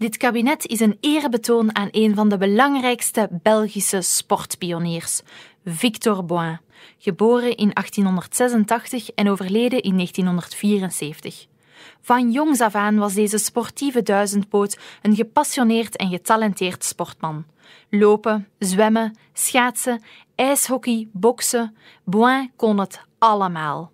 Dit kabinet is een erebetoon aan een van de belangrijkste Belgische sportpioniers, Victor Boin, geboren in 1886 en overleden in 1974. Van jongs af aan was deze sportieve duizendpoot een gepassioneerd en getalenteerd sportman. Lopen, zwemmen, schaatsen, ijshockey, boksen, Boin kon het allemaal.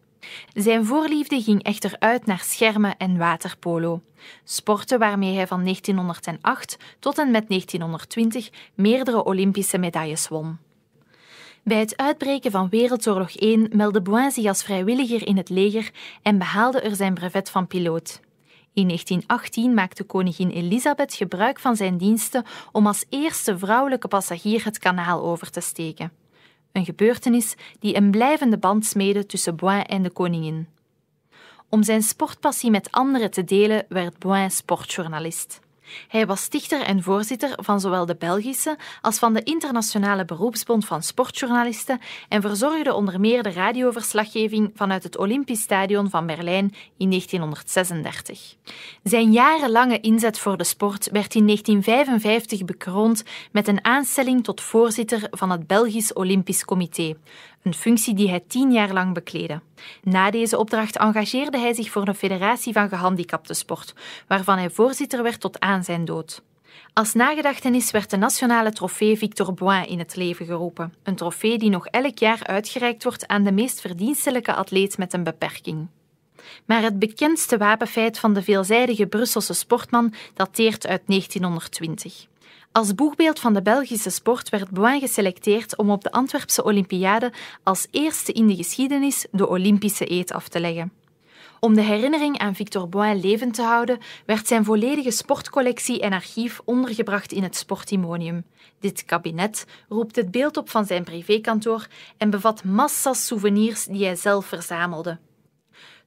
Zijn voorliefde ging echter uit naar schermen en waterpolo, sporten waarmee hij van 1908 tot en met 1920 meerdere Olympische medailles won. Bij het uitbreken van Wereldoorlog I meldde Boin zich als vrijwilliger in het leger en behaalde er zijn brevet van piloot. In 1918 maakte koningin Elisabeth gebruik van zijn diensten om als eerste vrouwelijke passagier het kanaal over te steken. Een gebeurtenis die een blijvende band smeedde tussen Boin en de koningin. Om zijn sportpassie met anderen te delen werd Boin sportjournalist. Hij was stichter en voorzitter van zowel de Belgische als van de Internationale Beroepsbond van Sportjournalisten en verzorgde onder meer de radioverslaggeving vanuit het Olympisch Stadion van Berlijn in 1936. Zijn jarenlange inzet voor de sport werd in 1955 bekroond met een aanstelling tot voorzitter van het Belgisch Olympisch Comité, een functie die hij 10 jaar lang bekleedde. Na deze opdracht engageerde hij zich voor de Federatie van Gehandicapte Sport, waarvan hij voorzitter werd tot aan zijn dood. Als nagedachtenis werd de Nationale Trofee Victor Boin in het leven geroepen, een trofee die nog elk jaar uitgereikt wordt aan de meest verdienstelijke atleet met een beperking. Maar het bekendste wapenfeit van de veelzijdige Brusselse sportman dateert uit 1920. Als boegbeeld van de Belgische sport werd Boin geselecteerd om op de Antwerpse Olympiade als eerste in de geschiedenis de Olympische eed af te leggen. Om de herinnering aan Victor Boin levend te houden, werd zijn volledige sportcollectie en archief ondergebracht in het Sportimonium. Dit kabinet roept het beeld op van zijn privékantoor en bevat massa's souvenirs die hij zelf verzamelde.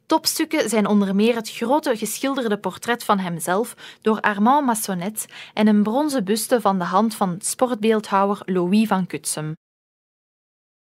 Topstukken zijn onder meer het grote geschilderde portret van hemzelf door Armand Massonnet en een bronzen buste van de hand van sportbeeldhouwer Louis van Cutsem.